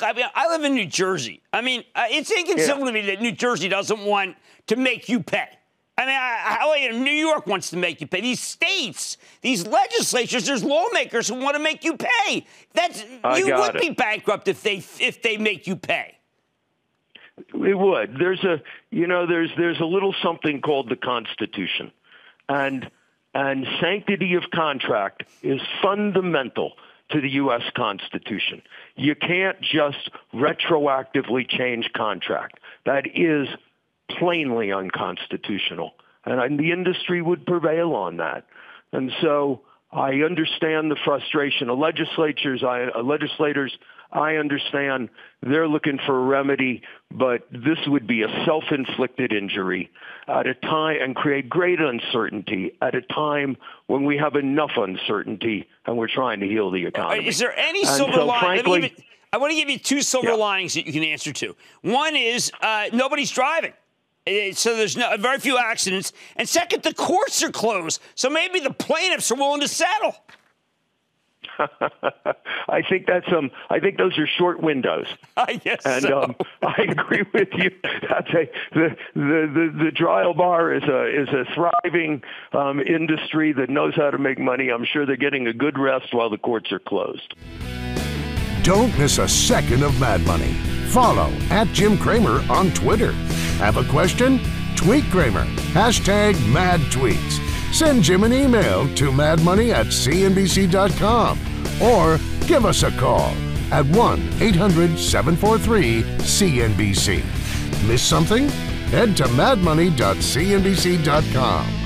look, I live in New Jersey. I mean, it's inconceivable to me that New Jersey doesn't want to make you pay. I mean, New York wants to make you pay. These states, these legislatures, there's lawmakers who want to make you pay. You would be bankrupt if they make you pay. It would. There's a little something called the Constitution, and sanctity of contract is fundamental to the U.S. Constitution. You can't just retroactively change contract. That is plainly unconstitutional, and the industry would prevail on that. And so I understand the frustration of legislatures. I understand they're looking for a remedy, but this would be a self-inflicted injury at a time and create great uncertainty at a time when we have enough uncertainty and we're trying to heal the economy. Is there any silver lining? I want to give you two silver linings that you can answer to. One is nobody's driving. So there's very few accidents. And second, the courts are closed. So maybe the plaintiffs are willing to settle. I think that's I think those are short windows. I guess so. And I agree with you. The trial bar is a thriving industry that knows how to make money. I'm sure they're getting a good rest while the courts are closed. Don't miss a second of Mad Money. Follow @JimCramer on Twitter. Have a question? Tweet Cramer. #MadTweets. Send Jim an email to madmoney@cnbc.com or give us a call at 1-800-743-CNBC. Miss something? Head to madmoney.cnbc.com.